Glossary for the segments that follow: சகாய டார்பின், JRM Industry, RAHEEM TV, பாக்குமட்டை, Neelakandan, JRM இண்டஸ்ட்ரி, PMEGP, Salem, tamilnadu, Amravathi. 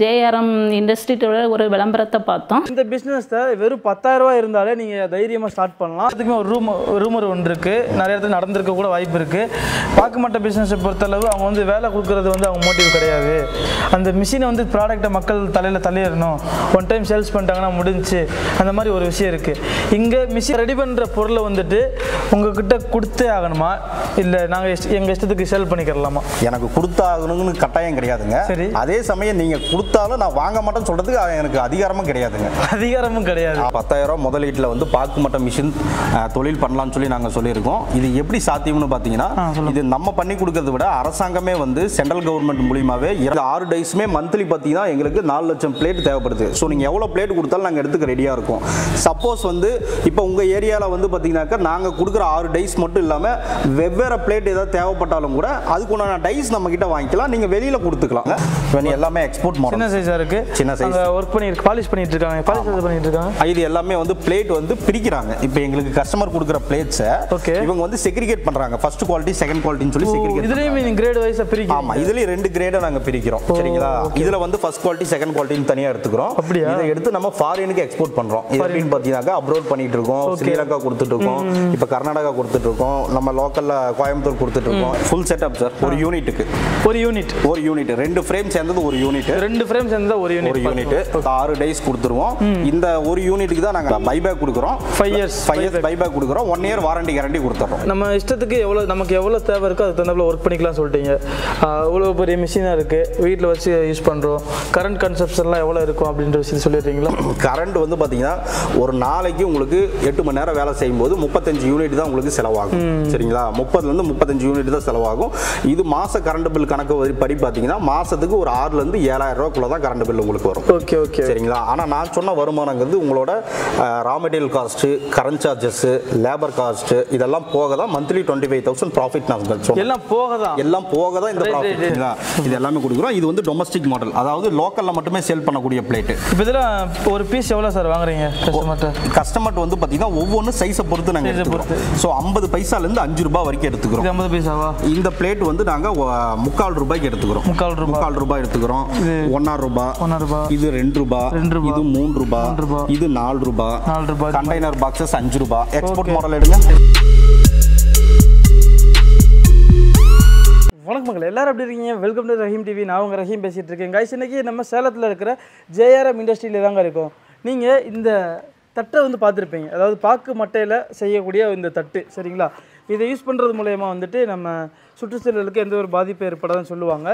JRM Industry ஒரு விளம்பரத்தை பார்த்தோம். இந்த பிசினஸ்ல வெறும் 10,000 ரூபாய் இருந்தாலே நீங்க தைரியமா ஸ்டார்ட் பண்ணலாம். அதுக்கு ஒரு ரூமர் ஒன்று இருக்கு. நிறைய இடத்துல நடந்துக்க கூட வாய்ப்பு இருக்கு. பாக்குமட்ட பிசினஸ் பொறுத்தளவு அவங்க வந்து வேலை கொடுக்கிறது வந்து அவங்க மோட்டிவ் கிடையாது. அந்த மிஷினை வந்து ப்ராடக்ட்ட மக்கள் தலையில தலையறணும். ஒன் டைம் சேல்ஸ் பண்ணிட்டாங்கன்னா முடிஞ்சு. அந்த மாதிரி ஒரு விஷயம் இருக்கு. இங்க மிஷின் ரெடி பண்ற பொருளை வந்துட்டு உங்ககிட்ட கொடுத்தே ஆகணுமா இல்ல நாங்க எங்க இஷ்டத்துக்கு சேல் பண்ணிக்கலாமா? எனக்கு கொடுத்தாகணும்னு கட்டாயம் கிடையாதுங்க. அதே சமயம் நீங்க கொடுத்தாலும் நான் வாங்க மாட்டேன்னு சொல்றதுக்கு எனக்கு அதிகாரமும் கிடையாதுங்க. அதிகாரமும் கிடையாது. 10,000 ரூபாய் முதலீட்டுல வந்து பாக்குமட்ட மிஷின் தொழில் பண்ணலாம்னு சொல்லி நாங்க சொல்லியிருக்கோம். இது எப்படி சாத்தியம்னு பாத்தீங்கன்னா இது நம்ம பண்ணி கொடுக்கறத விட அரசாங்கமே வந்து சென்ட்ரல் கவர்மெண்ட் மூலியமாவே 6 டைஸ்மே மந்த்லி பாத்தீங்கன்னா எங்களுக்கு 4 லட்சம் பிளேட் தேவைப்படுது. ஸோ நீங்க எவ்வளவு பிளேட் கொடுத்தாலும் நாங்க எடுத்துக்க ரெடியா இருக்கும். சப்போஸ் வந்து இப்போ உங்க ஏரியால வந்து பாத்தீங்கன்னாக்கா நாங்க கொடுக்குற 6 டைஸ் மட்டும் இல்லாம வெவ்வேறு பிளேட் ஏதாவது தேவைப்பட்டாலும் கூட அதுக்குண்டான டைஸ் நம்ம கிட்ட வாங்கிக்கலாம். நீங்க வெளியில கொடுத்துக்கலாம். எல்லாமே எக்ஸ்போர்ட் மாடல் சின்ன சைஸா இருக்கு. சின்ன சைஸ் வர்க் பண்ணி பாலிஷ் பண்ணிட்டு இருக்காங்க. பாலிஷ் பண்ணிட்டு இருக்காங்க. இது எல்லாமே வந்து பிளேட் வந்து பிரிக்கிறாங்க. இப்போ எங்களுக்கு கஸ்டமர் கொடுக்குற பிளேட்ஸ் இவங்க வந்து செக்ரிகேட் பண்றாங்க. ஃபர்ஸ்ட் குவாலிட்டி செகண்ட் குவாலிட்டின்னு சொல்லி செக்ரிகேட். இதுலயே இந்த கிரேட் வைஸ் பிரிக்கிறோம். ஆமா, இதுலயே 2 கிரேட நாங்க பிரிக்கிறோம். சரிங்களா? இதுல வந்து ஃபர்ஸ்ட் குவாலிட்டி செகண்ட் குவாலிட்டின்னு தனியா எடுத்துக்கிறோம். இத எடுத்து நம்ம ஃபாரினுக்கு எக்ஸ்போர்ட் பண்றோம். ஃபாரின் பாத்தீங்கன்னாக்க அப்ரோட் பண்ணிட்டு இருக்கோம். ஸ்ரீலங்கா கொடுத்துட்டு இருக்கோம். இப்போ கர்நாடகா கொடுத்துட்டு இருக்கோம். நம்ம லோக்கல்ல கோயம்புத்தூர் கொடுத்துட்டு இருக்கோம். Full setup sir. ஒரு யூனிட் 2 ஃப்ரேம் சேர்ந்தது ஒரு யூனிட். 2 ஃப்ரேம் சேர்ந்தது ஒரு யூனிட். 6 டைஸ் கொடுத்துருவோம். இந்த ஒரு யூனிட்டுக்கு தான் நாங்க பைபேக் கொடுக்குறோம். 5 இயர்ஸ் பைபேக் கொடுக்குறோம். 1 இயர் வாரண்டி கேரண்டி கொடுத்துறோம். நம்ம இஷ்டத்துக்கு எவ்வளவு நமக்கு எவ்வளவு தேவை இருக்கோ அதுக்கு தகுந்தபடி வர்க் பண்ணிக்கலாம் சொல்லிட்டீங்க. இவ்வளவு பெரிய மிஷினா இருக்கு. வீட்ல வச்சு யூஸ் பண்றோம். கரண்ட் கன்சம்ப்ஷன்லாம் எவ்வளவு இருக்கும் அப்படின்ற விஷயம் சொல்லிடுறீங்களா? கரண்ட் வந்து பாத்தீங்கன்னா ஒரு நாளைக்கு உங்களுக்கு 8 மணி நேரம் வேலை செய்யும்போது 35 யூனிட் தான் உங்களுக்கு செலவாகும். சரிங்களா? 30 இருந்து 35 யூனிட் தான் செலவாகும். இது மாச கரண்ட் பில் கணக்கு படி பாத்தீங்கன்னா மாசத்துக்கு ஒரு 6,000 இருந்து 7,000 ரூபாய்க்குள்ள தான் கரண்ட் பில் உங்களுக்கு வரும். Okay okay. சரிங்களா? ஆனா நான் சொன்ன வருமானங்கிறது உங்களோட raw material cost, current charges, labour cost இதெல்லாம் போக தான் மந்த்லி 25,000 ப்ராஃபிட் நான் சொல்றேன். எல்லாம் போக தான் இந்த ப்ராஃபிட்ங்களா? இது எல்லாமே குடுக்குறோம். இது வந்து டொமஸ்டிக் மாடல். அதாவது லோக்கல்ல மட்டுமே சேல் பண்ணக்கூடிய பிளேட். இப்போ இதல ஒரு பீஸ் எவ்வளவு சார் வாங்குறீங்க கஸ்டமர்ட்ட? கஸ்டமர் வந்து பாத்தீங்கன்னா ஒவ்வொரு சைஸை பொறுத்து நாங்க எடுத்துக்கிறோம். சோ 50 பைசால இருந்து 5 ரூபாய் வரைக்கும் எடுத்துக்கிறோம். இது 50 பைசாவா? இந்த பிளேட் வந்து நாங்க 3/4 ரூபாய்க்கு எடுத்துக்கிறோம். 3/4 ரூபாய் எடுத்துக்கிறோம். 1 ரூபாய், இது 2 ரூபாய், இது 3 ரூபாய், இது 4 ரூபாய், கண்டெய்னர் பாக்ஸஸ் 5 ரூபாய். எக்ஸ்போர்ட் மாடல் எடுங்க. வணக்கம் மக்கள், எல்லாரும் எப்படி இருக்கீங்க? Welcome to Rahim TV. நான் உங்க ரஹீம் பேசிட்டு இருக்கேன். கைஸ், இன்னைக்கு நம்ம சேலத்தில் இருக்கிற JRM இண்டஸ்ட்ரியில தாங்க இருக்கோம். நீங்க இந்த தட்டை வந்து பார்த்துருப்பீங்க. அதாவது பாக்கு மட்டையில் செய்யக்கூடிய இந்த தட்டு. சரிங்களா? இதை யூஸ் பண்ணுறது மூலயமா வந்துட்டு நம்ம சுற்றுச்சூழலுக்கு எந்த ஒரு பாதிப்பு ஏற்படாதுன்னு சொல்லுவாங்க.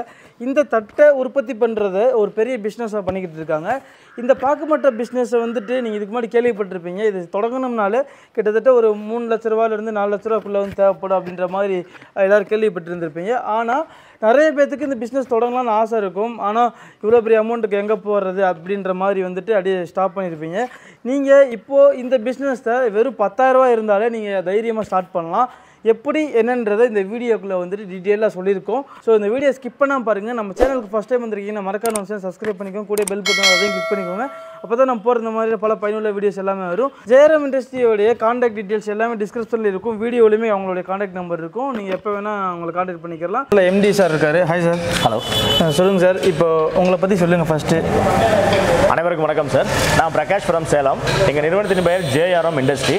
இந்த தட்டை உற்பத்தி பண்ணுறத ஒரு பெரிய பிஸ்னஸாக பண்ணிக்கிட்டு இருக்காங்க. இந்த பாக்குமட்ட பிஸ்னஸை வந்துட்டு நீங்கள் இதுக்கு முன்னாடி கேள்விப்பட்டிருப்பீங்க. இது தொடங்கினோம்னாலே கிட்டத்தட்ட ஒரு 3 லட்ச ரூபாயிலிருந்து 4 லட்ச ரூபாய்க்குள்ளே வந்து தேவைப்படும் அப்படின்ற மாதிரி எல்லோரும் கேள்விப்பட்டிருந்திருப்பீங்க. ஆனால் நிறைய பேர்த்துக்கு இந்த பிஸ்னஸ் தொடங்கலாம்னு ஆசை இருக்கும். ஆனால் இவ்வளோ பெரிய அமௌண்ட்டுக்கு எங்கே போகிறது அப்படின்ற மாதிரி வந்துட்டு அப்படியே ஸ்டாப் பண்ணியிருப்பீங்க. நீங்கள் இப்போது இந்த பிஸ்னஸை வெறும் 10,000 ரூபா இருந்தாலே நீங்கள் தைரியமாக ஸ்டார்ட் பண்ணலாம். எப்படி என்னன்றதை இந்த வீடியோக்குள்ளே வந்துட்டு டீட்டெயிலாக சொல்லியிருக்கோம். ஸோ இந்த வீடியோ ஸ்கிப் பண்ணால் பாருங்கள். நம்ம சேனலுக்கு ஃபஸ்ட் டைம் வந்திருக்கீங்கன்னா மறக்காம நம்ம சேனல் சப்ஸ்கிரைப் பண்ணிக்கோங்க. கூட பெல் பட்டன் அதையும் கிளிக் பண்ணிக்கோங்க. அப்போ தான் நம்ம போகிற இந்த மாதிரி பல பயனுள்ள வீடியோஸ் எல்லாமே வரும். JRM இண்டஸ்ட்ரியோடைய காண்டாக்ட் டீட்டெயில்ஸ் எல்லாமே டிஸ்கிரிப்ஷனில் இருக்கும். வீடியோலையுமே அவங்களுடைய காண்டாக்ட் நம்பர் இருக்கும். நீங்கள் எப்போ வேணால் அவங்களை காண்டாக்ட் பண்ணிக்கலாம். இல்லை, MD சார் இருக்கார். Hi sir. ஹலோ. சொல்லுங்கள் சார். இப்போ உங்களை பற்றி சொல்லுங்கள் ஃபஸ்ட்டு. அனைவருக்கும் வணக்கம் சார். நான் பிரகாஷ் ஃப்ரம் சேலம். எங்கள் நிறுவனத்தின் பெயர் JRM இண்டஸ்ட்ரி.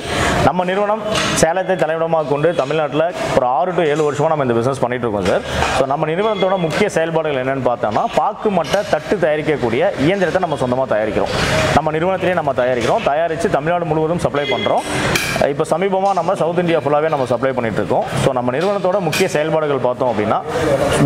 நம்ம நிறுவனம் சேலத்தை தலைவிடமாக கொண்டு தமிழ்நாட்டில் ஒரு 6 to 7 வருஷமாக நம்ம இந்த பிஸ்னஸ் பண்ணிட்டு இருக்கோம் சார். ஸோ நம்ம நிறுவனத்தோட முக்கிய செயல்பாடுகள் என்னென்னு பார்த்தோம்னா பாக்கு மட்டை தட்டு தயாரிக்கக்கூடிய இயந்திரத்தை நம்ம சொந்தமாக தயாரிக்கிறோம். நம்ம நிறுவனத்திலேயே நம்ம தயாரிக்கிறோம். தயாரித்து தமிழ்நாடு முழுவதும் சப்ளை பண்ணுறோம். இப்போ சமீபமாக நம்ம சவுத் இந்தியா ஃபுல்லாகவே நம்ம சப்ளை பண்ணிட்டு இருக்கோம். ஸோ நம்ம நிறுவனத்தோட முக்கிய செயல்பாடுகள் பார்த்தோம் அப்படின்னா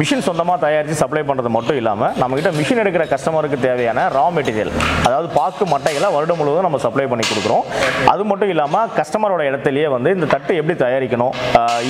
மிஷின் சொந்தமாக தயாரித்து சப்ளை பண்ணுறது மட்டும் இல்லாமல் நம்மகிட்ட மிஷின் எடுக்கிற கஸ்டமருக்கு தேவையான ரா மெட்டீரியல், அதாவது பாக்கு மட்டைகளை வருடம் முழுவதும் நம்ம சப்ளை பண்ணி கொடுக்குறோம். அது மட்டும் இல்லாமல் கஸ்டமரோட இடத்துலையே வந்து இந்த தட்டு எப்படி தயாரிக்கணும்,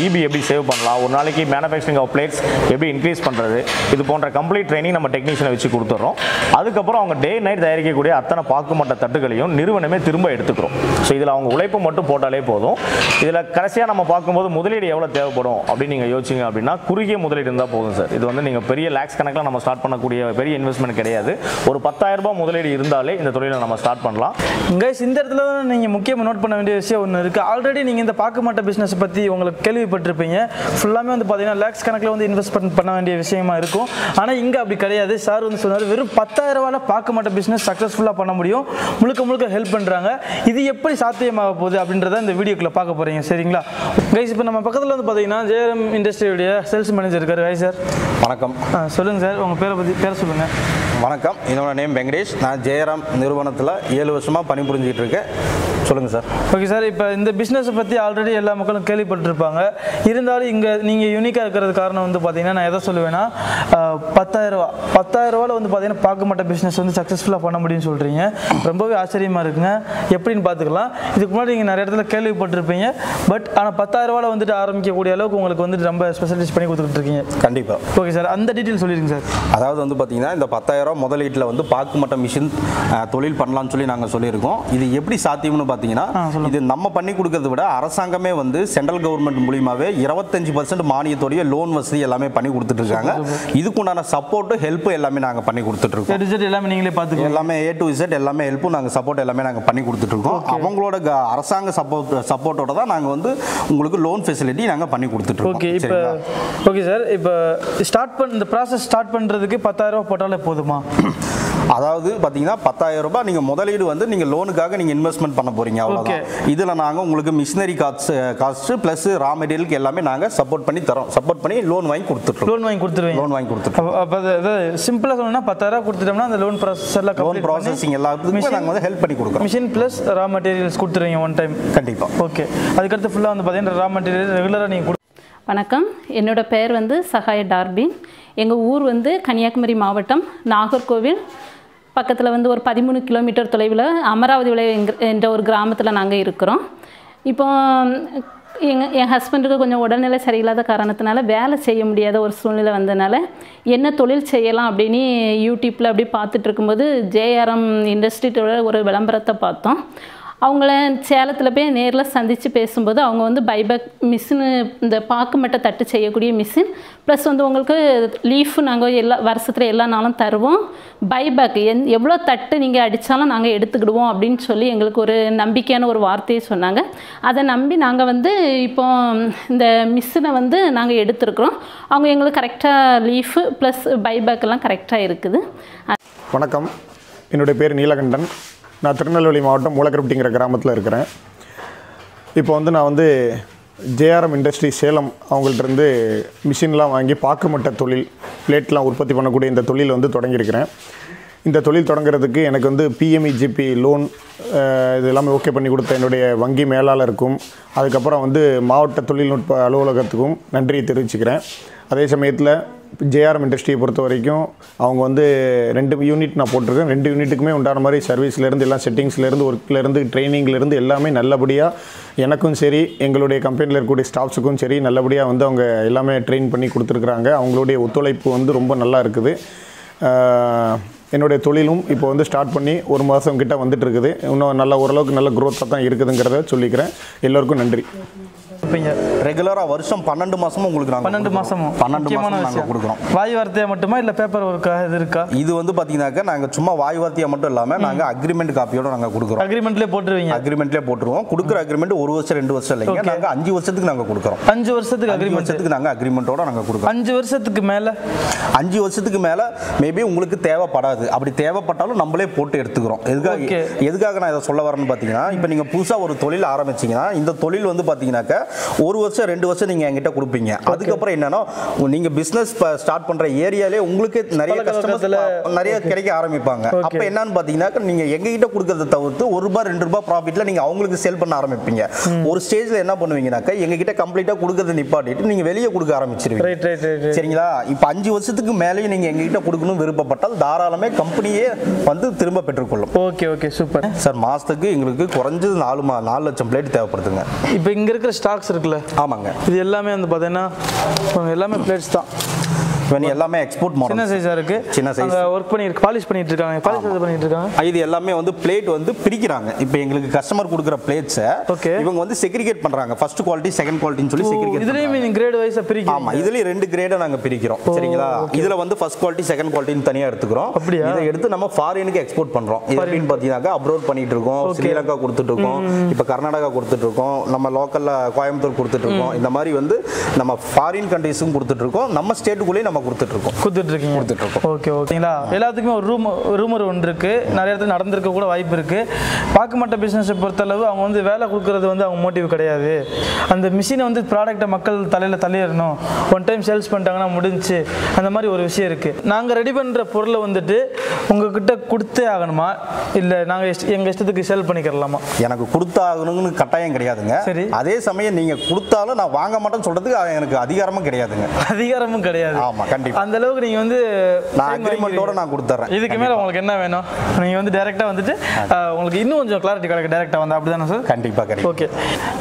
EB எப்படி சேவ் பண்ணலாம், ஒரு நாளைக்கு மேனுஃபேக்சரிங் ஆஃப் பிளேட்ஸ் எப்படி இன்க்ரீஸ் பண்ணுறது, இது போன்ற கம்ப்ளீட் ட்ரைனிங் நம்ம டெக்னீஷியனை வச்சு கொடுத்துட்றோம். அதுக்கப்புறம் அவங்க டே நைட் தயாரிக்கக்கூடிய அத்தனை பாக்குமட்ட தட்டுகளையும் நிறுவனமே திரும்ப எடுத்துக்கிறோம். ஸோ இதில் அவங்க உழைப்பு மட்டும் போட்டாலே போதும். இதில் கடைசியாக நம்ம பார்க்கும்போது முதலீடு எவ்வளோ தேவைப்படும் அப்படின்னு நீங்கள் யோசிச்சிங்க அப்படின்னா குறுகிய முதலீடு இருந்தால் போதும் சார். இது வந்து நீங்கள் பெரிய லேக்ஸ் கணக்கில் நம்ம ஸ்டார்ட் பண்ணக்கூடிய பெரிய இன்வெஸ்ட்மெண்ட் கிடையாது. ஒரு 10,000 ரூபாய் முதலீடு இருந்தாலே இந்த தொழிலை நம்ம ஸ்டார்ட் பண்ணலாம். கைஸ், இந்த இடத்துல தான் நீங்கள் முக்கியமாக நோட் பண்ண வேண்டிய விஷயம் ஒன்று இருக்குது. ஆல்ரெடி நீங்கள் இந்த பாக்குமட்ட பிஸ்னஸ் பற்றி உங்களுக்கு கேள்விப்பட்டிருப்பீங்க. ஃபுல்லாமே வந்து பார்த்தீங்கன்னா லேக்ஸ் கணக்கில் வந்து இன்வெஸ்ட்மெண்ட் பண்ண வேண்டிய விஷயமா இருக்கும். ஆனால் இங்கே அப்படி கிடையாது. சார் வந்து சொன்னார் வெறும் 10,000 ரூபாயில் பார்க்க மாட்ட பிஸ்னஸ் சக்ஸஸ்ஃபுல்லாக பண்ண முடியும், முழுக்க முழுக்க ஹெல்ப் பண்ணுறாங்க. இது எப்படி சாத்தியமாக போகுது அப்படின்றத இந்த வீடியோக்குள்ளே பார்க்க போகிறீங்க, சரிங்களா கைஸ்? இப்போ நம்ம பக்கத்தில் வந்து பார்த்தீங்கன்னா JRM இண்டஸ்ட்ரியுடைய சேல்ஸ் மேனேஜர் இருக்கார். ஹாய் சார், வணக்கம். சொல்லுங்கள் சார், உங்கள் பேரை பற்றி பேர சொல்லுங்கள். வணக்கம், என்னோட நேம் வெங்கடேஷ். நான் JRM நிறுவனத்தில் 7 வருஷமாக பணிபுரிஞ்சிக்கிட்டு இருக்கேன். சொல்லுங்கள் சார். ஓகே சார், இப்போ இந்த பிஸ்னஸை பற்றி ஆல்ரெடி எல்லா மக்களும் கேள்விப்பட்டிருப்பாங்க. இருந்தாலும் இங்கே நீங்கள் யூனிக்காக இருக்கிறது காரணம் வந்து பார்த்தீங்கன்னா நான் எதை சொல்லுவேன்னா 10,000 ரூபாயில் வந்து பார்த்தீங்கன்னா பார்க்க மாட்ட பிஸ்னஸ் வந்து சக்ஸஸ்ஃபுல்லாக பண்ண முடியும்னு சொல்கிறீங்க. ரொம்பவே ஆச்சரியமாக இருக்குங்க. எப்படின்னு பார்த்துக்கலாம். இதுக்கு முன்னாடி நீங்கள் நிறைய இடத்துல கேள்விப்பட்டிருப்பீங்க, பட் ஆனால் 10,000 ரூபாயில் வந்துட்டு ஆரம்பிக்கக்கூடிய அளவுக்கு உங்களுக்கு வந்துட்டு ரொம்ப ஸ்பெஷலைஸ் பண்ணி கொடுத்துட்டு இருக்கீங்க. கண்டிப்பாக. ஓகே சார், அந்த டீட்டெயில் சொல்லிடுங்க சார். அதாவது வந்து பார்த்தீங்கன்னா இந்த 10,000 ரூபா முதலீட்டில் வந்து பார்க்க மாட்ட மிஷின் தொழில் பண்ணலாம்னு சொல்லி நாங்கள் சொல்லியிருக்கோம். இது எப்படி சாத்தியம்னு பார்த்தீங்கன்னா, இது நம்ம பண்ணி கொடுக்கறத விட அரசாங்கமே வந்து சென்ட்ரல் கவர்மெண்ட் மூலியமாவே 25% மானியத்தோடைய லோன் வசதி எல்லாமே பண்ணி கொடுத்துட்டு இருக்காங்க. இதுக்குண்டான சப்போர்ட் ஹெல்ப் எல்லாமே நாங்க பண்ணி கொடுத்துட்டு இருக்கோம். எல்லாமே நீங்களே பார்த்துக்கோங்க. எல்லாமே A to Z எல்லாமே ஹெல்ப்பும் நாங்க சப்போர்ட் எல்லாமே நாங்க பண்ணி கொடுத்துட்டு இருக்கோம். அவங்களோட அரசாங்க சப்போர்ட்டோட தான் நாங்க வந்து உங்களுக்கு லோன் ஃபெசிலிட்டி நாங்க பண்ணி கொடுத்துட்டு இருக்கோம். ஓகே இப்போ ஓகே சார், இப்போ இந்த ப்ராசஸ் ஸ்டார்ட் பண்றதுக்கு 10,000 ரூபாய் போட்டாலே போதுமா? அதாவது பார்த்தீங்கன்னா 10,000 ரூபாய் நீங்கள் முதலீடு வந்து நீங்கள் லோனுக்காக நீங்கள் இன்வெஸ்ட்மெண்ட் பண்ண போகிறீங்க, அவ்வளோதான். இதில் நாங்கள் உங்களுக்கு மிஷினரி காஸ்ட் ப்ளஸ் ரா மெட்டீரியலுக்கு எல்லாமே நாங்கள் சப்போர்ட் பண்ணி தரோம். சப்போர்ட் பண்ணி லோன் வாங்கி கொடுத்துட்டோம். அப்போ அது சிம்பிளாக சொல்லணும்னா 10,000 ரூபா கொடுத்துட்டோம்னா அந்த லோன் ப்ராசஸில் லோன் ப்ராசஸிங் எல்லாத்துக்குமே நாங்கள் வந்து ஹெல்ப் பண்ணி கொடுக்குறோம். மிஷின் ப்ளஸ் ரா மெட்டீரியல்ஸ் கொடுத்துருவீங்க ஒன் டைம்? கண்டிப்பாக. ஓகே, அதுக்கடுத்து ஃபுல்லாக வந்து பார்த்தீங்கன்னா ரா மெட்டீரியல் ரெகுலராக நீங்கள் கொடுத்து. வணக்கம், என்னோட பேர் வந்து சகாய டார்பின். எங்கள் ஊர் வந்து கன்னியாகுமரி மாவட்டம் நாகர்கோவில் பக்கத்தில் வந்து ஒரு 13 கிலோமீட்டர் தொலைவில் அமராவதி என்ற ஒரு கிராமத்தில் நாங்கள் இருக்கிறோம். இப்போ என் ஹஸ்பண்டுக்கு கொஞ்சம் உடல்நிலை சரியில்லாத காரணத்தினால வேலை செய்ய முடியாத ஒரு சூழ்நிலை வந்ததுனால என்ன தொழில் செய்யலாம் அப்படின்னு யூடியூப்பில் அப்படி பார்த்துட்டு இருக்கும்போது JRM இண்டஸ்ட்ரியோட ஒரு விளம்பரத்தை பார்த்தோம். அவங்கள சேலத்தில் போய் நேரில் சந்தித்து பேசும்போது அவங்க வந்து பைபேக் மிஷினு, இந்த பாக்கு மட்டை தட்டு செய்யக்கூடிய மிஷின் ப்ளஸ் வந்து உங்களுக்கு லீஃபு நாங்கள் எல்லா வருஷத்தில் எல்லா நாளும் தருவோம், பைபேக் எவ்வளோ தட்டு நீங்கள் அடித்தாலும் நாங்கள் எடுத்துக்கிடுவோம் அப்படின்னு சொல்லி எங்களுக்கு ஒரு நம்பிக்கையான ஒரு வார்த்தையை சொன்னாங்க. அதை நம்பி நாங்கள் வந்து இப்போ இந்த மிஷினை வந்து நாங்கள் எடுத்துருக்குறோம். அவங்க எங்களுக்கு கரெக்டாக லீஃபு ப்ளஸ் பைபேக்கெல்லாம் கரெக்டாக இருக்குது. வணக்கம், என்னுடைய பேர் நீலகண்டன். நான் திருநெல்வேலி மாவட்டம் மூலக்கருப்பட்டிங்கிற கிராமத்தில் இருக்கிறேன். இப்போ வந்து நான் வந்து JRM இண்டஸ்ட்ரி சேலம் அவங்கள்ட்டருந்து மிஷின்லாம் வாங்கி பாக்குமட்ட தொழில் பிளேட்லாம் உற்பத்தி பண்ணக்கூடிய இந்த தொழில் வந்து தொடங்கியிருக்கிறேன். இந்த தொழில் தொடங்குறதுக்கு எனக்கு வந்து PMEGP லோன் இது எல்லாமே ஓகே பண்ணி கொடுத்த என்னுடைய வங்கி மேலாளருக்கும் அதுக்கப்புறம் வந்து மாவட்ட தொழில்நுட்ப அலுவலகத்துக்கும் நன்றியை தெரிவிச்சுக்கிறேன். அதே சமயத்தில் JRM இண்டஸ்ட்ரியை பொறுத்த வரைக்கும் அவங்க வந்து 2 யூனிட் நான் போட்டிருக்கேன். 2 யூனிட்டுக்குமே உண்டான மாதிரி சர்வீஸ்லேருந்து எல்லாம் செட்டிங்ஸ்லேருந்து ஒர்க்லேருந்து ட்ரைனிங்லேருந்து எல்லாமே நல்லபடியாக எனக்கும் சரி எங்களுடைய கம்பெனியில் இருக்கக்கூடிய ஸ்டாஃப்ஸுக்கும் சரி நல்லபடியாக வந்து அவங்க எல்லாமே ட்ரெயின் பண்ணி கொடுத்துருக்குறாங்க. அவங்களுடைய ஒத்துழைப்பு வந்து ரொம்ப நல்லா இருக்குது. என்னுடைய தொழிலும் இப்போ வந்து ஸ்டார்ட் பண்ணி 1 மாதம் கிட்டே வந்துட்டுருக்குது. இன்னும் நல்ல ஓரளவுக்கு நல்ல க்ரோத்தாக தான் இருக்குதுங்கிறத சொல்லிக்கிறேன். எல்லோருக்கும் நன்றி. ரெகுலரா வருஷம் 12 மாசமும் உங்களுக்கு நாங்க 12 மாசமும் நாங்க கொடுக்கிறோம். வாய் வார்த்தையா மட்டுமா இல்ல பேப்பர் வர்க்கா இது இருக்கா? இது வந்து பாத்தீங்கன்னாக்க நாங்க சும்மா வாய் வார்த்தையா மட்டும் இல்லாம நாங்க அக்ரிமெண்ட் காப்பியோட நாங்க கொடுக்கிறோம். அக்ரிமெண்ட்லயே போட்டுருவீங்க? அக்ரிமெண்ட்லயே போட்டுருவோம். கொடுக்குற அக்ரிமெண்ட் 1 வருஷம் 2 வருஷம் இல்லைங்க, நாங்க 5 வருஷத்துக்கு நாங்க கொடுக்கிறோம். 5 வருஷத்துக்கு அக்ரிமெண்ட்க்கு நாங்க அக்ரிமெண்டோட நாங்க கொடுக்கிறோம். 5 வருஷத்துக்கு மேல மேபி உங்களுக்கு தேவைப்படாது. அப்படி தேவைப்பட்டாலும் நம்மளே போட்டு எடுத்துக்கிறோம். எதுக்காக நான் இதை சொல்ல வரேன்னு பாத்தீங்கன்னா, இப்ப நீங்க புதுசா ஒரு தொழில் ஆரம்பிச்சீங்கன்னா இந்த தொழில் வந்து பாத்தீங்கன்னாக்க 1 வருஷம் 2 வருஷம் நீங்க என்கிட்ட கொடுப்பீங்க. அதுக்கப்புறம் என்னன்னா நீங்க பிசினஸ் ஸ்டார்ட் பண்ற ஏரியாலே உங்களுக்கு நிறைய கஸ்டமர்ஸ்ல நிறைய கிடைக்க ஆரம்பிப்பாங்க. அப்ப என்னன்னு பாத்தீங்கன்னா நீங்க எங்ககிட்ட கொடுக்கறத தவிர்த்து 1 ரூபாய் 2 ரூபாய் ப்ராஃபிட்ல நீங்க அவங்களுக்கு சேல் பண்ண ஆரம்பிப்பீங்க. ஒரு ஸ்டேஜ்ல என்ன பண்ணுவீங்கன்னாக்கா எங்ககிட்ட கம்ப்ளீட்டா கொடுக்கறத நிப்பாட்டிட்டு நீங்க வெளியே கொடுக்க ஆரம்பிச்சிருவீங்க, சரிங்களா? இப்ப 5 வருஷத்துக்கு மேலேயும் நீங்க எங்ககிட்ட கொடுக்கணும் விருப்பப்பட்டால் தாராளமே கம்பெனியே வந்து திரும்ப பெற்றுக்கொள்ளும். Okay okay super sir. மாசத்துக்கு எங்களுக்கு குறைஞ்சது 4 லட்சம் பிளேட் தேவைப்படுதுங்க. இப்ப இங்க இருக்கிற ஸ்டாக்ஸ் இருக்குல்ல? ஆமாங்க, இது எல்லாமே வந்து பார்த்தீங்கன்னா எல்லாமே பிளேட்ஸ் தான். இவனி எல்லாமே எக்ஸ்போர்ட் மாடல். சின்ன சைஸா இருக்கு. சின்ன சைஸ். அங்க வர்க் பண்ணி பாலிஷ் பண்ணிட்டு இருக்காங்க. பாலிஷ் பண்ணிட்டு இருக்காங்க. இது எல்லாமே வந்து பிளேட் வந்து பிரிக்கிறாங்க. இப்போ எங்களுக்கு கஸ்டமர் கொடுக்குற பிளேட்ஸ் இவங்க வந்து செக்ரிகேட் பண்றாங்க. ஃபர்ஸ்ட் குவாலிட்டி, செகண்ட் குவாலிட்டின்னு சொல்லி செக்ரிகேட். இதுலயே மீன் கிரேட் வைஸா பிரிக்கிறோம். ஆமா, இதுலயே ரெண்டு கிரேடா நாங்க பிரிக்கிறோம். சரிங்களா? இதுல வந்து ஃபர்ஸ்ட் குவாலிட்டி, செகண்ட் குவாலிட்டின்னு தனியா எடுத்துக்கிறோம். இத எடுத்து நம்ம ஃபாரினுக்கு எக்ஸ்போர்ட் பண்றோம். எப்படின்னு பாத்தீங்கன்னா அப்ரோட் பண்ணிட்டு இருக்கோம். ஸ்ரீலங்கா கொடுத்துட்டு இருக்கோம். இப்போ கர்நாடகா கொடுத்துட்டு இருக்கோம். நம்ம லோக்கல்ல கோயம்புத்தூர் கொடுத்துட்டு இருக்கோம். இந்த மாதிரி வந்து நம்ம ஃபாரின் கண்ட்ரீஸும் கொடுத்துட்டு இருக்கோம். நம்ம ஸ்டேட்டுக்குள்ளே நம்ம கொடுத்துட்டு இருக்கோம். ஓகே, ஓகேங்களா? எல்லாத்துக்குமே ஒரு ரூமர் ஒன்று இருக்கு. நிறைய இடத்துல நடந்திருக்க கூட வாய்ப்பு இருக்கு. பாக்குமட்ட பிசினஸை பொறுத்தளவு அவங்க வந்து வேலை கொடுக்கறது வந்து அவங்க மோட்டிவ் கிடையாது. அந்த மிஷினை வந்து ப்ராடக்டை மக்கள் தலையில தலையிடணும். ஒன் டைம் சேல்ஸ் பண்ணிட்டாங்கன்னா முடிஞ்சு அந்த மாதிரி ஒரு விஷயம் இருக்கு. நாங்க ரெடி பண்ற பொருளை வந்துட்டு உங்ககிட்ட கொடுத்தே ஆகணுமா இல்ல நாங்க எங்க இஷ்டத்துக்கு சேல் பண்ணிக்கலாமா? எனக்கு கொடுத்தாகணும்னு கட்டாயம் கிடையாதுங்க. அதே சமயம் நீங்க கொடுத்தாலும் நான் வாங்க மாட்டேன்னு சொல்றதுக்கு எனக்கு அதிகாரமும் கிடையாதுங்க. அதிகாரமும் கிடையாது. ஆமா, கண்டிப்பா. அந்த அளவுக்கு நீங்க வந்து நான் அக்ரிமென்ட்டோட நான் கொடுத்துறேன். இதுக்கு மேல உங்களுக்கு என்ன வேணும் நீங்க வந்து டைரக்டா வந்துட்டு உங்களுக்கு இன்னும் கொஞ்சம் கிளாரிட்டி கிடைக்க டைரக்டா வந்து அப்படிதானே சார்? கண்டிப்பா கிடைக்கும். ஓகே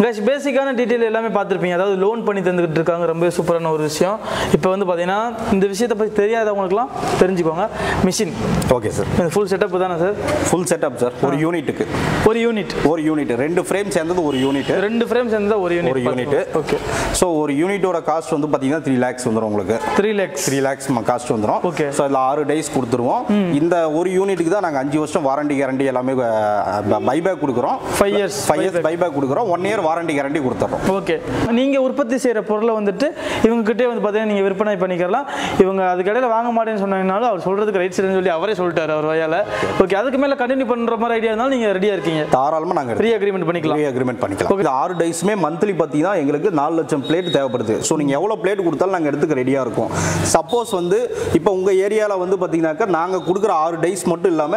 गाइस, பேசிக்கான டீடைல் எல்லாமே பார்த்திருப்பீங்க. அதாவது லோன் பண்ணி தந்துக்கிட்டு இருக்காங்க. ரொம்ப சூப்பரான ஒரு விஷயம். இப்போ வந்து பாத்தீங்கன்னா இந்த விஷயத்தை பத்தி தெரியாதவங்களுக்குலாம் தெரிஞ்சுக்கோங்க. Machine okay sir, full setup தானா சார்? Full setup sir. ஒரு யூனிட்டுக்கு ஒரு யூனிட் ரெண்டு ஃப்ரேம் சேர்ந்தது ஒரு யூனிட். ரெண்டு ஃப்ரேம் சேர்ந்தது ஒரு யூனிட். ஓகே. சோ ஒரு யூனிட்டோட காஸ்ட் வந்து பாத்தீங்கன்னா 3 லட்சம் வந்துரும் உங்களுக்கு. 3 லட்சம் காஸ்ட் வந்துரும். ஓகே. சோ இதுல 6 டேஸ் கொடுத்துருவோம். இந்த ஒரு யூனிட்டுக்கு தான் நாங்க 5 வருஷம் வாரண்டி கேரண்டி எல்லாமே பைபேக் கொடுக்கிறோம். 5 இயர்ஸ் பைபேக் கொடுக்கிறோம். 1 இயர் வாரண்டி கேரண்டி கொடுத்துறோம். ஓகே. நீங்க உற்பத்தி செய்யற பொருளை வந்துட்டு இவங்க கிட்டே வந்து பாத்தீங்கன்னா நீங்க விற்பனை பண்ணிக்கலாம். இவங்க அது கடையில வாங்க மாட்டேன்னு சொன்னீங்கனாலும் அவர் சொல்றதுக்கு ரைட் சைடுன்னு சொல்லி அவரே சொல்லிட்டாரு அவர் வயால. ஓகே. அதுக்கு மேல கண்டினியூ பண்ற மாதிரி ஐடியா இருந்தாலும் நீங்க ரெடியா இருக்கீங்க. தாராளமா நாங்க ஃப்ரீ அக்ரிமென்ட் பண்ணிக்கலாம். ஓகே. 6 டேஸ்மே மந்த்லி பாத்தீங்கன்னா எங்களுக்கு 4 லட்சம் பிளேட் தேவைப்படுது. சோ நீங்க எவ்வளவு பிளேட் கொடுத்தாலும் நாங்க எடுத்துக்க ரெடியா இருக்கோம். சப்போஸ் வந்து இப்போ உங்க ஏரியால வந்து பாத்தீங்கன்னாக்க நாங்க கொடுக்குற 6 டைஸ் மட்டும் இல்லாம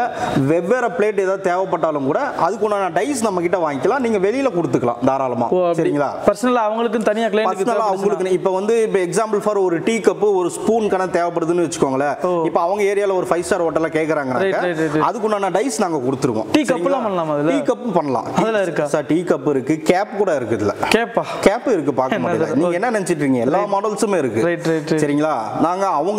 வெவ்வேறு பிளேட் ஏதாவது தேவைப்பட்டாலும் கூட அதுக்குண்டான டைஸ் நம்ம கிட்ட வாங்கிக்கலாம். நீங்க வெளியில கொடுத்துக்கலாம் தாராளமா. சரிங்களா? பர்சனலா அவங்களுக்கு தனியா கிளையன்ட்க்கு அவங்களுக்கு இப்போ வந்து இப்போ எக்ஸாம்பிள் ஃபார் ஒரு டீ கப் ஒரு ஸ்பூன் கணக்கு தேவைப்படுதுன்னு வெச்சுக்கோங்களே. இப்போ அவங்க ஏரியால ஒரு 5-ஸ்டார் ஹோட்டல்ல கேக்குறாங்கனாக்க அதுக்குண்டான டைஸ் நாங்க கொடுத்துருவோம். டீ கப்லாம் பண்ணலாம். அதுல டீ கப் பண்ணலாம். அதுல இருக்கா சார்? டீ கப் இருக்கு. கேப் கூட இருக்கு. இதுல கேப்பா? கேப் இருக்கு. பார்க்க மாட்டீங்க. நீங்க என்ன நினைச்சிட்டு இருக்கீங்க? எல்லா மாடல்ஸுமே இருக்கு. Right right. சரிங்களா? நாங்க அவங்க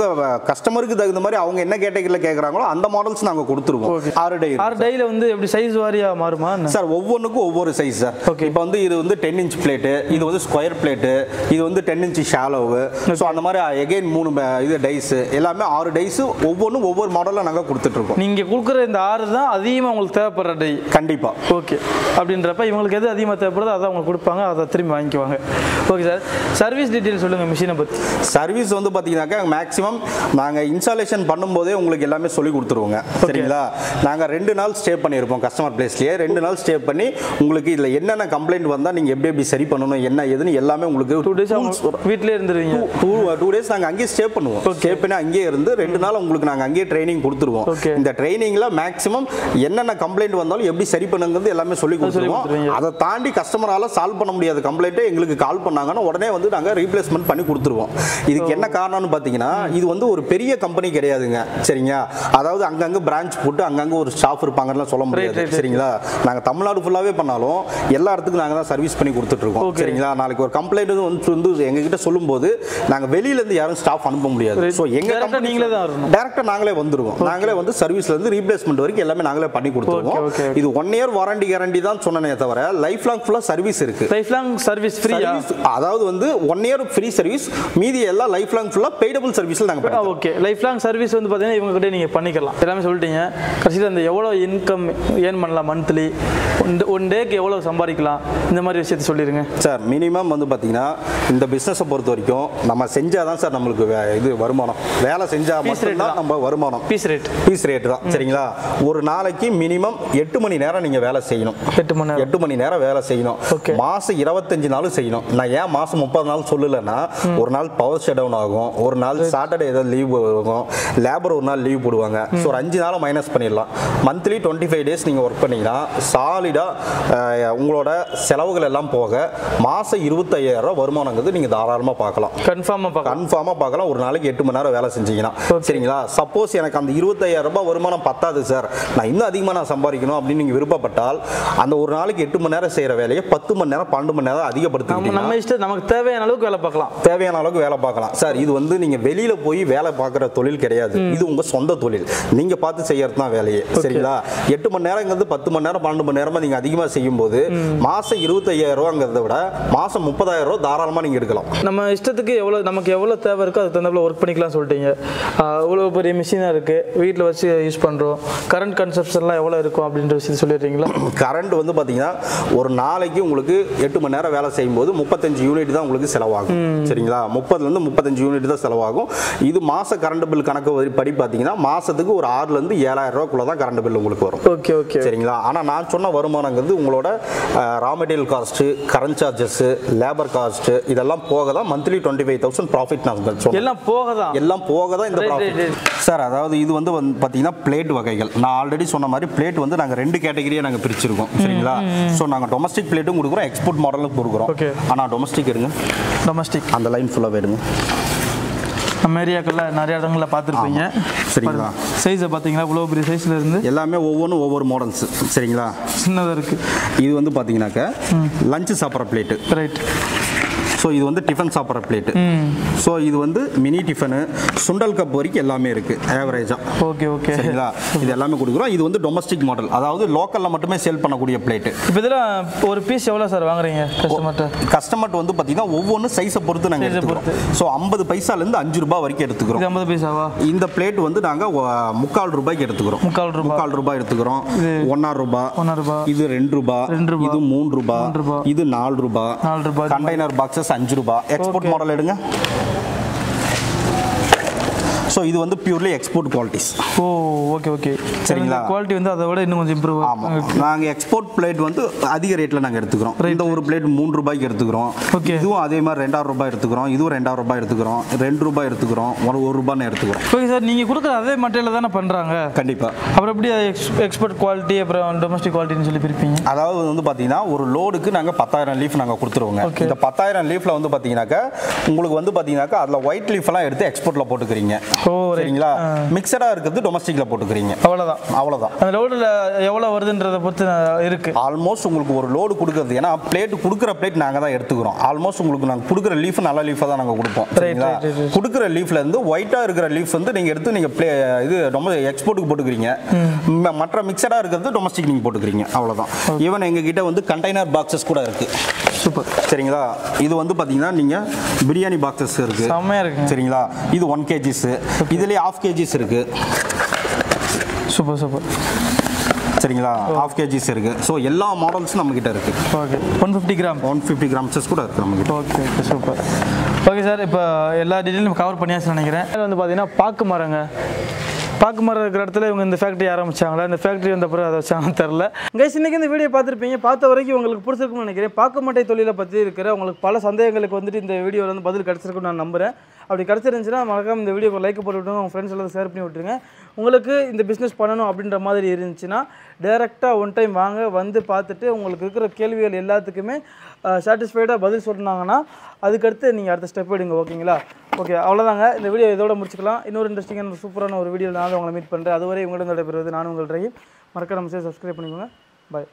கஸ்டமருக்கு தகுந்த மாதிரி அவங்க என்ன கேட்டகரியில கேக்குறாங்களோ அந்த மாடல்ஸ் நாங்க கொடுத்துருவோம். 6 டைல வந்து எப்படி சைஸ் வாரியா மாறுமா சார்? ஒவ்வொன்னுக்கும் ஒவ்வொரு சைஸ் சார். இப்போ வந்து இது வந்து 10 இன்ச் பிளேட், இது வந்து ஸ்கொயர் பிளேட், இது வந்து 10 இன்ச் ஷாலோ. சோ அந்த மாதிரி அகைன் 3 இது டைஸ் எல்லாமே 6 டைஸ் ஒவ்வொன்னும் ஒவ்வொரு மாடல்ல நாங்க கொடுத்துட்டு இருக்கோம். நீங்க கொடுக்குற இந்த 6 தான் அதிகமா உங்களுக்கு தேவைப்படுற டை. கண்டிப்பா. ஓகே. அப்படின்றப்ப இவங்களுக்கு எது அதிகமா தேவைப்படுது அதை அவங்க கொடுப்பாங்க. அதை திரும்பி வாங்கிக்குவாங்க. Okay sir. சர்வீஸ் டீடைல் சொல்லுங்க மிஷினை பத்தி. சர்வீஸ் வந்து பாத்தீங்கன்னாக்கா மேக்ஸிமம் நாங்க இன்ஸ்டாலேஷன் பண்ணும்போதே உங்களுக்கு எல்லாமே சொல்லி கொடுத்துருவோங்க. சரிங்களா? நாங்க 2 நாள் ஸ்டே பண்ணியிருப்போம் கஸ்டமர் பிளேஸ்லயே. 2 நாள் ஸ்டே பண்ணி உங்களுக்கு இதுல என்னென்ன கம்ப்ளைண்ட் வந்தா நீங்க எப்படி சரி பண்ணணும் என்ன எதுன்னு எல்லாமே உங்களுக்கு 2 days வீட்லயே இருந்துருவீங்க. 2 days நாங்க அங்கேயே ஸ்டே பண்ணுவோம். ஸ்டே பண்ணி அங்கேயே இருந்து 2 நாள் உங்களுக்கு நாங்க அங்கேயே ட்ரைனிங் கொடுத்துருவோம். இந்த ட்ரைனிங்ல மேக்ஸிமம் என்னென்ன கம்ப்ளைண்ட் வந்தாலும் எப்படி சரி பண்ணுங்கிறது எல்லாமே சொல்லி கொடுத்துருவோம். அதை தாண்டி கஸ்டமரால சால்வ் பண்ண முடியாத கம்ப்ளைண்ட் எங்களுக்கு கால் பண்ணாங்கன்னா உடனே வந்து நாங்க ரீப்ளேஸ்மெண்ட் பண்ணி கொடுத்துருவோம். இதுக்கு என்ன காரணம்னு பாத்தீங்கன்னா இது வந்து ஒரு பெரிய கம்பெனி கிடையாதுங்க. சரிங்க? அதாவது அங்கங்க பிரான்ச் போட்டு அங்கங்க ஒரு ஸ்டாஃப் இருப்பாங்கன்னு சொல்ல முடியாது. சரிங்களா? நாங்க தமிழ்நாடு ஃபுல்லாவே பண்ணாலும் எல்லா இடத்துக்கும் நாங்க தான் சர்வீஸ் பண்ணி கொடுத்துட்டு இருக்கோம். சரிங்களா? நாளைக்கு ஒரு கம்ப்ளைண்ட் வந்து எங்ககிட்ட சொல்லும்போது நாங்க வெளியில இருந்து யாரும் ஸ்டாஃப் அனுப்ப முடியாது. சோ எங்க கம்பெனி நீங்களே தான் வரணும். டைரக்டா நாங்களே வந்துருவோம். நாங்களே வந்து சர்வீஸ்ல இருந்து ரீப்ளேஸ்மெண்ட் வரைக்கும் எல்லாமே நாங்களே பண்ணி கொடுத்துருவோம். இது 1 இயர் வாரண்டி கேரண்டி தான் சொன்னனே தவிர லைஃப் லாங் ஃபுல்லா சர்வீஸ் இருக்கு. லைஃப் லாங் சர்வீஸ் ஃப்ரீயா? அதாவது வந்து 1 இயர் ஃப்ரீ சர்வீஸ், மீதி எல்லாம் லைஃப் லாங் ஃபுல்லா பேடபிள் சர்வீஸ்ல நாங்க பண்ணுவோம். ஓகே. லைஃப் லாங் சர்வீஸ் வந்து பாத்தீங்கன்னா இவங்க கிட்ட நீங்க பண்ணிக்கலாம். எல்லாமே சொல்லிட்டீங்க. கடைசில அந்த எவ்வளவு இன்கம் ஏர்ன் பண்ணலாம் மந்த்லி, 1 டேக்கு எவ்வளவு சம்பாதிக்கலாம், இந்த மாதிரி விஷயத்தை சொல்லிருங்க சார். மினிமம் வந்து பாத்தீங்கன்னா இந்த பிசினஸை பொறுத்த வரைக்கும் நம்ம செஞ்சாதான் சார் நம்மளுக்கு இது வருமானம். வேலை செஞ்சா மட்டும் தான் நம்ம வருமானம். பீஸ் ரேட் தான். சரிங்களா? ஒரு நாளைக்கு மினிமம் 8 மணி நேரம் நீங்க வேலை செய்யணும். 8 மணி நேரம் வேலை செய்யணும். மாசம் 25 நாளும் செய்யணும். நான் ஏன் மாசம் 30 நாள் சொல்லலன்னா ஒரு நாள் பவர் ஷட் டவுன் ஆகும், ஒரு நாள் சாட்டர்டே ஏதாவது லீவ் ஆகும், லேபர் ஒரு நாள் லீவ் போடுவாங்க. ஸோ ஒரு 5 நாளை மைனஸ் பண்ணிடலாம். மந்த்லி 25 days நீங்க ஒர்க் பண்ணீங்கன்னா சாலிடா உங்களோட செலவுகள் எல்லாம் போக மாசம் 25,000 வருமானங்கிறது நீங்க தாராளமா பார்க்கலாம். கன்ஃபார்மா பார்க்கலாம் ஒரு நாளைக்கு 8 மணி நேரம் வேலை செஞ்சீங்கன்னா. சரிங்களா? சப்போஸ் எனக்கு அந்த 25,000 வருமானம் பத்தாது சார், நான் இன்னும் அதிகமா நான் சம்பாதிக்கணும் அப்படின்னு நீங்க விருப்பப்பட்டால் அந்த ஒரு நாளைக்கு 8 மணி நேரம் செய்யற வேலையை 10 மணி நேரம் 12 மணி நேரம் அதிகப்படுத்தி நமக்கு தேவையான அளவுக்கு வேலை பார்க்கலாம். சார் இது வந்து நீங்க வெளியில போய் வேலை பார்க்குற தொழில் கிடையாது. இது உங்க சொந்த தொழில். நீங்க பார்த்து செய்யறது தான் வேலையே. சரிங்களா? 8 மணி நேரம்ங்கிறது 10 மணி நேரம் 12 மணி நேரமா நீங்க அதிகமா செய்யும்போது மாசம் 25000 விட மாசம் 30000 தாராளமா நீங்க எடுக்கலாம். நம்ம இஷ்டத்துக்கு எவ்வளவு நமக்கு எவ்வளவு தேவை இருக்கோ அதுக்கு தகுந்தாப்புல வர்க் பண்ணிக்கலாம் சொல்லிட்டீங்க. அவ்வளவு பெரிய மெஷினா இருக்கு. வீட்ல வச்சு யூஸ் பண்றோம். கரண்ட் கன்சம்ப்ஷன்லாம் எவ்வளவு இருக்கும் அப்படின்ற விஷயம் சொல்லிடுறீங்களா? கரண்ட் வந்து பாத்தீங்கன்னா ஒரு நாளைக்கு உங்களுக்கு 8 மணி நேரம் வேலை செய்யும்போது 35 யூனிட் தான் உங்களுக்கு செலவாகும். சரிங்களா? 30 ல இருந்து 35 யூனிட் தான் செலவாகும். இது மாச கரண்ட் பில் கணக்கு படி பாத்தீங்கன்னா மாசத்துக்கு ஒரு 6 ல இருந்து 7000 ரூபாய்க்குள்ள தான் கரண்ட் பில் உங்களுக்கு வரும். Okay okay. சரிங்களா? ஆனா நான் சொன்ன வருமானம்ங்கிறது உங்களோட raw material cost, current charges, labour cost இதெல்லாம் போக தான் மந்த்லி 25000 ப்ராஃபிட் நான் சொல்றேன். எல்லாம் போக தான் இந்த ப்ராஃபிட். சார் அதாவது இது வந்து பாத்தீங்கன்னா பிளேட் வகைகள். நான் ஆல்ரெடி சொன்ன மாதிரி பிளேட் வந்து நாங்க 2 கேட்டகரியா நாங்க பிரிச்சிருக்கோம். சரிங்களா? சோ நாங்க டொமஸ்டிக் பிளேட்டும் கொடுக்குறோம், எக்ஸ்போர்ட் மாடலும் கொடுக்குறோம். ஆனா டொமஸ்டிக் இருங்க, டொமஸ்டிக் அந்த லைன் ஃபுல்லா வேணுங்க. அமெரிக்காக்குள்ள நிறைய இடங்கள்ல பார்த்துருப்பீங்க. சரிங்களா? சைஸை பார்த்தீங்கன்னா இவ்வளோ பெரிய சைஸில் இருந்து எல்லாமே ஒவ்வொன்றும் ஒவ்வொரு மாடல்ஸ். சரிங்களா? சின்னதாக இருக்குது. இது வந்து பார்த்தீங்கன்னாக்கா லஞ்சு சாப்பிட்ற பிளேட்டு. ரைட். ஸோ இது வந்து டிஃபன் சாப்பிட்ற பிளேட்டு. ஸோ இது வந்து மினி டிஃபனு, சுண்டல் கப் வரைக்கும் எல்லாமே இருக்குது ஆவரேஜாக. Okay okay. சரிங்களா? இது எல்லாமே கொடுக்குறோம். இது வந்து டொமஸ்டிக் மாடல், அதாவது லோக்கலில் மட்டுமே சேல் பண்ணக்கூடிய பிளேட்டு. இப்போ இதில் ஒரு பீஸ் எவ்வளோ சார் வாங்குறீங்க கஸ்டமர்கிட்ட? கஸ்டமர்கிட்ட வந்து பார்த்தீங்கன்னா ஒவ்வொன்றும் சைஸை பொறுத்து நாங்கள் எடுத்துக்கிறோம். ஸோ 50 பைசாலேருந்து 5 ரூபாய் வரைக்கும் எடுத்துக்கிறோம். 50 பைசாவா? இந்த பிளேட் வந்து நாங்கள் 3/4 ரூபாய்க்கு எடுத்துக்கிறோம். 3/4 ரூபாய் எடுத்துக்கிறோம். 1.5 ரூபாய், இது 2 ரூபாய், இது 3 ரூபாய், இது 4 ரூபாய். கண்டெய்னர் பாக்ஸஸ் 5 ரூபாய். எக்ஸ்போர்ட் மாடல் எடுங்க. சோ இது வந்து purely export qualities. Oh okay okay. சரிங்களா? குவாலிட்டி வந்து அதை விட இன்னும் கொஞ்சம் இம்ப்ரூவ் ஆகும். நாங்க எக்ஸ்போர்ட் பிளேட் வந்து அதிக ரேட்ல நாங்க எடுத்துக்கிறோம். இந்த ஒரு பிளேட் 3 ரூபாய்க்கு எடுத்துக்கிறோம். இதுவும் அதே மாதிரி 2.5 ரூபாய் எடுத்துக்கிறோம். இதுவும் 2.5 ரூபாய் எடுத்துக்கிறோம். 2 ரூபாய் எடுத்துக்கிறோம். 1 ரூபாய் எடுத்துக்கிறோம். ஓகே சார், நீங்க கொடுக்குற அதே மெட்டீரியல் தான பண்றாங்க? கண்டிப்பா. அப்புறம் எப்படி எக்ஸ்போர்ட் குவாலிட்டி அப்புறம் டொமஸ்டிக் குவாலிட்டின்னு சொல்லி பிரிப்பீங்க? அதாவது வந்து பாத்தீங்கன்னா ஒரு லோடுக்கு நாங்க 10000 லீஃப் நாங்க கொடுத்துருவோங்க. இந்த 10000 லீஃப்ல வந்து பாத்தீங்கன்னாக்கா உங்களுக்கு வந்து பாத்தீங்கன்னாக்கா அதுல ஒயிட் லீஃப் எல்லாம் எடுத்து எக்ஸ்போர்ட்ல போட்டுக்கிறீங்க. சரிங்களா? மிக்சடா இருக்குது, டொமஸ்டிக்ல போட்டுக்கிறீங்க. அவ்வளவுதான் அவ்வளவுதான். அந்த லோடுல எவ்வளவு வருதுன்றத பொறுத்து இருக்கு. ஆல்மோஸ்ட் உங்களுக்கு ஒரு லோடு கொடுக்குறது, ஏன்னா பிளேட் கொடுக்குற பிளேட் நாங்க தான் எடுத்துக்கிறோம். ஆல்மோஸ்ட் உங்களுக்கு நாங்க கொடுக்குற லீஃப் நல்ல லீஃபா தான் நாங்க கொடுப்போம். சரிங்களா? கொடுக்குற லீஃப்ல இருந்து ஒயிட்டா இருக்கிற லீஃப் வந்து நீங்க எடுத்து நீங்க இது எக்ஸ்போர்ட்டுக்கு போட்டுக்கிறீங்க. மற்ற மிக்சடா இருக்கிறது டொமஸ்டிக் நீங்க போட்டுக்கிறீங்க. அவ்வளவுதான். ஈவன் எங்க கிட்ட வந்து கண்டெய்னர் பாக்ஸஸ் கூட இருக்கு. சூப்பர். சரிங்களா? இது வந்து பாத்தீங்கன்னா நீங்க பிரியாணி பாக்ஸஸ் இருக்கு. செமையா இருக்கு. சரிங்களா? இது 1 kg, இதுல 1/2 kg இருக்கு. Super super. சரிங்களா? 1/2 kg இருக்கு. சோ எல்லா மாடல்ஸும் நம்ம கிட்ட இருக்கு. ஓகே. 150 grams கூட இருக்கு நம்ம கிட்ட. Okay okay super. Okay sir, இப்போ எல்லா டீடைலும் கவர் பண்ணியாச்சு நினைக்கிறேன். வந்து பாத்தீங்கன்னா பாக்கு மரங்க, பாக்கு மரம் இருக்கிற இடத்துல இவங்க இந்த ஃபேக்ட்ரி ஆரம்பிச்சாங்களா, இந்த ஃபேக்ட்ரி வந்த அப்புறம் அதை வச்சாங்கன்னு தெரில. கைஸ், இன்னைக்கு இந்த வீடியோ பார்த்துருப்பீங்க. பார்த்த வரைக்கும் உங்களுக்கு பிடிச்சிருக்குன்னு நினைக்கிறேன். பாக்கு மட்டை தொழிலை பற்றி இருக்கிற உங்களுக்கு பல சந்தேகங்களுக்கு வந்துட்டு இந்த வீடியோவில் வந்து பதில் கிடச்சிருக்குன்னு நான் நம்புகிறேன். அப்படி கிடச்சிருந்துச்சுன்னா மறக்காம இந்த வீடியோக்கு லைக் போட்டு விட்டுருங்க. உங்கள் ஃப்ரெண்ட்ஸ் எல்லாம் ஷேர் பண்ணி விட்டுருங்க. உங்களுக்கு இந்த பிஸ்னஸ் பண்ணணும் அப்படின்ற மாதிரி இருந்துச்சுன்னா டைரெக்டாக ஒன் டைம் வாங்க, வந்து பார்த்துட்டு உங்களுக்கு இருக்கிற கேள்விகள் எல்லாத்துக்குமே சாட்டிஸ்ஃபைடாக பதில் சொன்னாங்கன்னா அதுக்கடுத்து நீங்கள் அடுத்த ஸ்டெப் எடுங்க. ஓகேங்களா? ஓகே, அவ்வளோதாங்க. இந்த வீடியோ இதோட முடிச்சுக்கலாம். இன்னொரு இன்ட்ரெஸ்டிங்கான சூப்பரான ஒரு வீடியோ நான் உங்களை மீட் பண்ணுறேன். அதுவரை உங்களோட நடைபெறுவது நான் உங்கள் ரஹீம். மறக்காம சப்ஸ்கிரைப் பண்ணிக்கோங்க. பாய்.